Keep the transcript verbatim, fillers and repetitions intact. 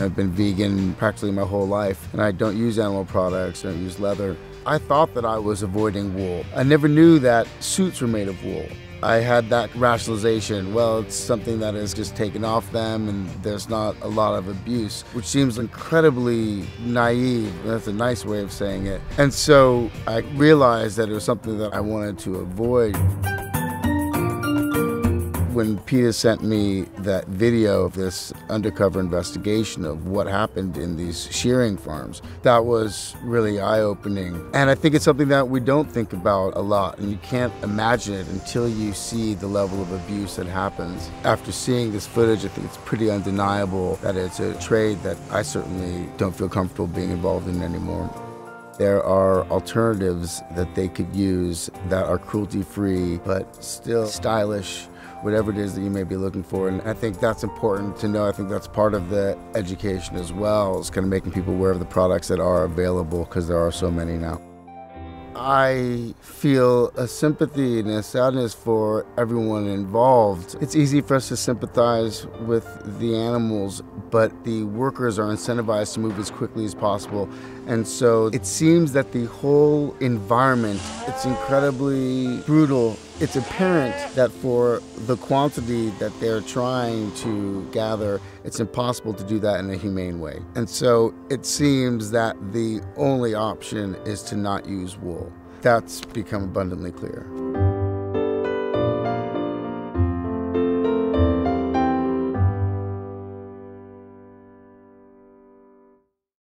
I've been vegan practically my whole life, and I don't use animal products, I don't use leather. I thought that I was avoiding wool. I never knew that suits were made of wool. I had that rationalization, well, it's something that is just taken off them and there's not a lot of abuse, which seems incredibly naive. That's a nice way of saying it. And so I realized that it was something that I wanted to avoid. When PETA sent me that video of this undercover investigation of what happened in these shearing farms, that was really eye-opening. And I think it's something that we don't think about a lot, and you can't imagine it until you see the level of abuse that happens. After seeing this footage, I think it's pretty undeniable that it's a trade that I certainly don't feel comfortable being involved in anymore. There are alternatives that they could use that are cruelty-free, but still stylish, whatever it is that you may be looking for. And I think that's important to know. I think that's part of the education as well. It's kind of making people aware of the products that are available, because there are so many now. I feel a sympathy and a sadness for everyone involved. It's easy for us to sympathize with the animals, but the workers are incentivized to move as quickly as possible. And so it seems that the whole environment, it's incredibly brutal. It's apparent that for the quantity that they're trying to gather, it's impossible to do that in a humane way. And so it seems that the only option is to not use wool. That's become abundantly clear.